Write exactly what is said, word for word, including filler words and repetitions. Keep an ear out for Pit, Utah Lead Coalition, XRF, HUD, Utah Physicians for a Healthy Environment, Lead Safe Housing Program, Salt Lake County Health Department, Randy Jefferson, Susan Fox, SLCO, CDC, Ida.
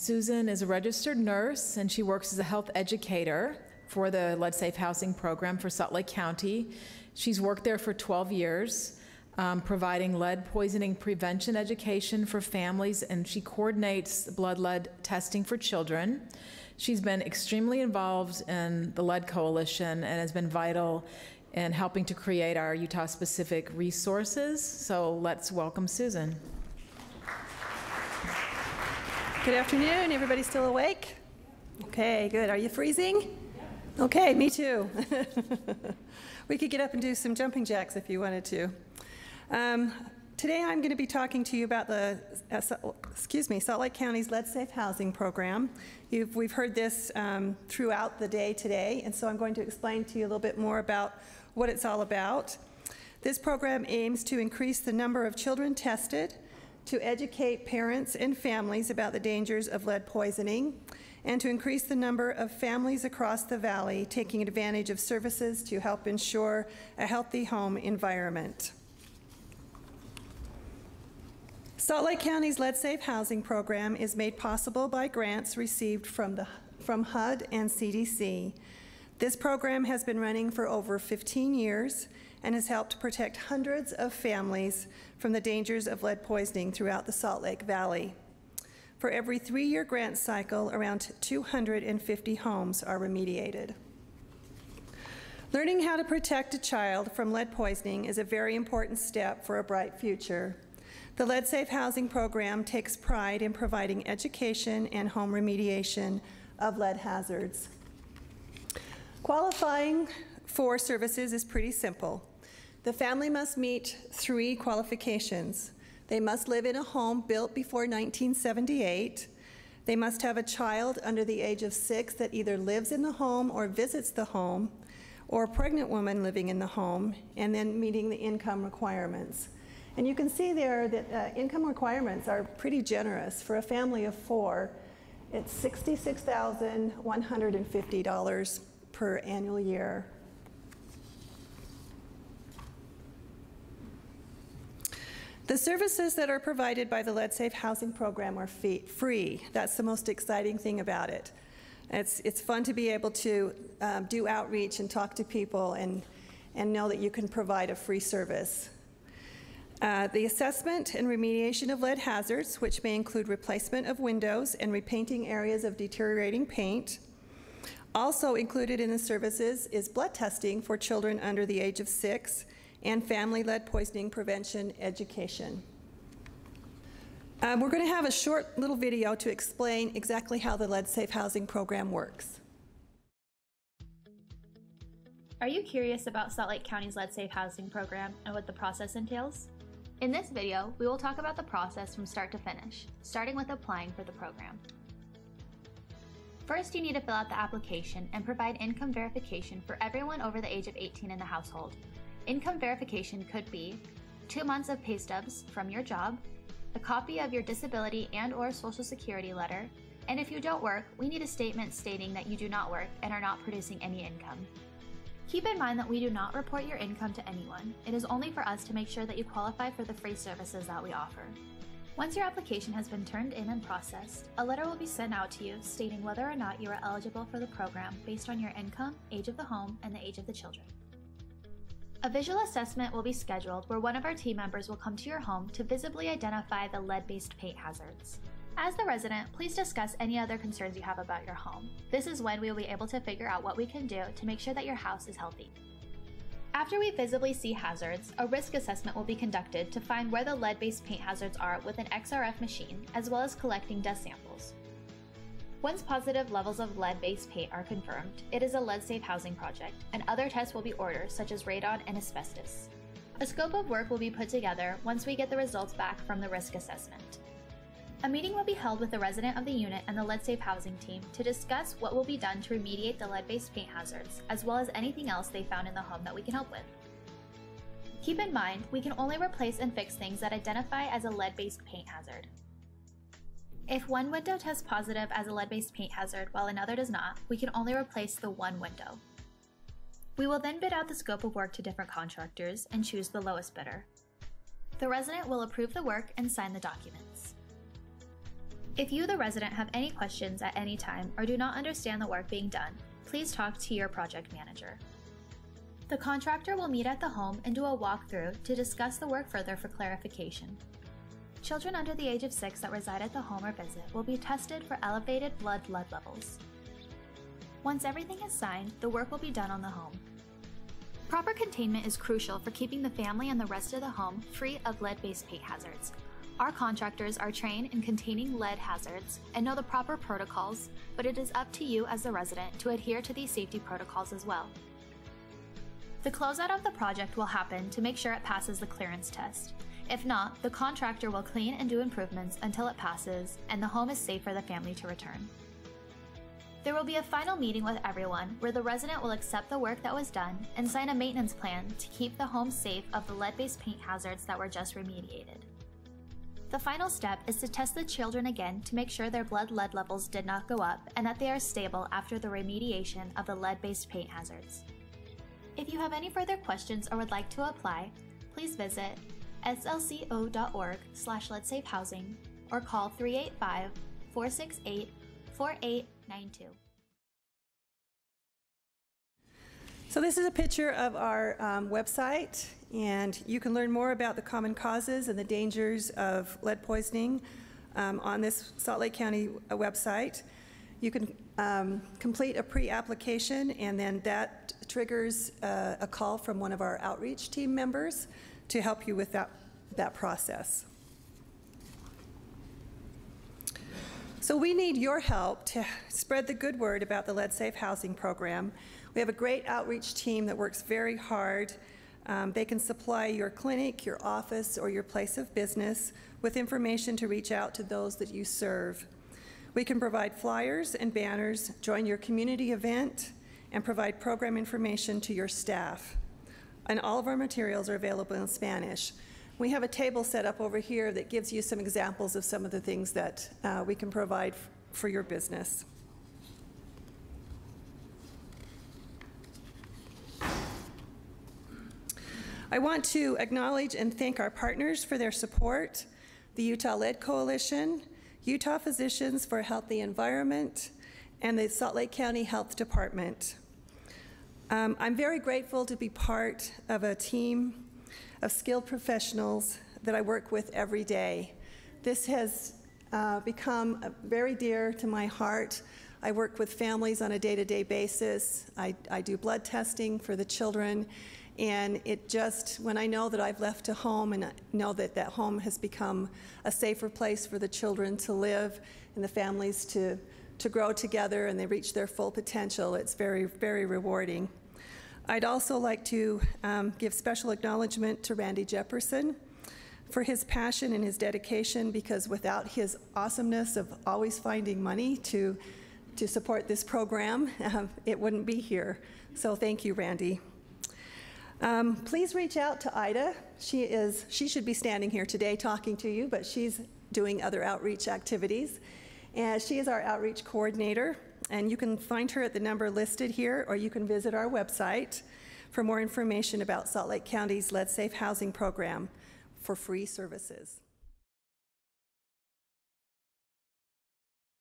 Susan is a registered nurse, and she works as a health educator for the Lead Safe Housing Program for Salt Lake County. She's worked there for twelve years, um, providing lead poisoning prevention education for families, and she coordinates blood lead testing for children. She's been extremely involved in the Lead Coalition and has been vital in helping to create our Utah-specific resources. So let's welcome Susan. Good afternoon. Everybody still awake? Okay, good. Are you freezing? Okay, me too. We could get up and do some jumping jacks if you wanted to. Um, today I'm going to be talking to you about the uh, so, excuse me, Salt Lake County's Lead Safe Housing Program. You've, we've heard this um, throughout the day today, and so I'm going to explain to you a little bit more about what it's all about. This program aims to increase the number of children tested, to educate parents and families about the dangers of lead poisoning, and to increase the number of families across the valley taking advantage of services to help ensure a healthy home environment. Salt Lake County's Lead Safe Housing Program is made possible by grants received from, the, from H U D and C D C. This program has been running for over fifteen years and has helped protect hundreds of families from the dangers of lead poisoning throughout the Salt Lake Valley. For every three-year grant cycle, around two hundred fifty homes are remediated. Learning how to protect a child from lead poisoning is a very important step for a bright future. The Lead Safe Housing Program takes pride in providing education and home remediation of lead hazards. Qualifying for services is pretty simple. The family must meet three qualifications. They must live in a home built before nineteen seventy-eight. They must have a child under the age of six that either lives in the home or visits the home, or a pregnant woman living in the home, and then meeting the income requirements. And you can see there that uh, income requirements are pretty generous. For a family of four, it's sixty-six thousand one hundred fifty dollars per annual year. The services that are provided by the Lead Safe Housing Program are fee free. That's the most exciting thing about it. It's, it's fun to be able to um, do outreach and talk to people and, and know that you can provide a free service. Uh, the assessment and remediation of lead hazards, which may include replacement of windows and repainting areas of deteriorating paint. Also included in the services is blood testing for children under the age of six, and family lead poisoning prevention education. Um, we're going to have a short little video to explain exactly how the Lead Safe Housing Program works. Are you curious about Salt Lake County's Lead Safe Housing Program and what the process entails? In this video, we will talk about the process from start to finish, starting with applying for the program. First, you need to fill out the application and provide income verification for everyone over the age of eighteen in the household. Income verification could be two months of pay stubs from your job, a copy of your disability and or social security letter, and if you don't work, we need a statement stating that you do not work and are not producing any income. Keep in mind that we do not report your income to anyone. It is only for us to make sure that you qualify for the free services that we offer. Once your application has been turned in and processed, a letter will be sent out to you stating whether or not you are eligible for the program based on your income, age of the home, and the age of the children. A visual assessment will be scheduled where one of our team members will come to your home to visibly identify the lead-based paint hazards. As the resident, please discuss any other concerns you have about your home. This is when we will be able to figure out what we can do to make sure that your house is healthy. After we visibly see hazards, a risk assessment will be conducted to find where the lead-based paint hazards are with an X R F machine, as well as collecting dust samples. Once positive levels of lead-based paint are confirmed, it is a lead-safe housing project, and other tests will be ordered, such as radon and asbestos. A scope of work will be put together once we get the results back from the risk assessment. A meeting will be held with the resident of the unit and the lead-safe housing team to discuss what will be done to remediate the lead-based paint hazards, as well as anything else they found in the home that we can help with. Keep in mind, we can only replace and fix things that identify as a lead-based paint hazard. If one window tests positive as a lead-based paint hazard while another does not, we can only replace the one window. We will then bid out the scope of work to different contractors and choose the lowest bidder. The resident will approve the work and sign the documents. If you, the resident, have any questions at any time or do not understand the work being done, please talk to your project manager. The contractor will meet at the home and do a walkthrough to discuss the work further for clarification. Children under the age of six that reside at the home or visit will be tested for elevated blood lead levels. Once everything is signed, the work will be done on the home. Proper containment is crucial for keeping the family and the rest of the home free of lead-based paint hazards. Our contractors are trained in containing lead hazards and know the proper protocols, but it is up to you as the resident to adhere to these safety protocols as well. The closeout of the project will happen to make sure it passes the clearance test. If not, the contractor will clean and do improvements until it passes and the home is safe for the family to return. There will be a final meeting with everyone where the resident will accept the work that was done and sign a maintenance plan to keep the home safe of the lead-based paint hazards that were just remediated. The final step is to test the children again to make sure their blood lead levels did not go up and that they are stable after the remediation of the lead-based paint hazards. If you have any further questions or would like to apply, please visit S L C O dot org slash lead safe housing or call three eight five, four six eight, four eight nine two. So this is a picture of our um, website, and you can learn more about the common causes and the dangers of lead poisoning um, on this Salt Lake County website. You can um, complete a pre-application, and then that triggers uh, a call from one of our outreach team members to help you with that, that process. So we need your help to spread the good word about the Lead Safe Housing Program. We have a great outreach team that works very hard. Um, they can supply your clinic, your office, or your place of business with information to reach out to those that you serve. We can provide flyers and banners, join your community event, and provide program information to your staff. And all of our materials are available in Spanish. We have a table set up over here that gives you some examples of some of the things that uh, we can provide for your business. I want to acknowledge and thank our partners for their support: the Utah Lead Coalition, Utah Physicians for a Healthy Environment, and the Salt Lake County Health Department. Um, I'm very grateful to be part of a team of skilled professionals that I work with every day. This has uh, become very dear to my heart. I work with families on a day-to-day basis. I, I do blood testing for the children. And it just, when I know that I've left a home and I know that that home has become a safer place for the children to live and the families to, to grow together and they reach their full potential, it's very, very rewarding. I'd also like to um, give special acknowledgement to Randy Jefferson for his passion and his dedication, because without his awesomeness of always finding money to, to support this program, um, it wouldn't be here. So thank you, Randy. Um, please reach out to Ida. She is, she should be standing here today talking to you, but she's doing other outreach activities. And she is our outreach coordinator, and you can find her at the number listed here, or you can visit our website for more information about Salt Lake County's Lead Safe Housing Program for free services.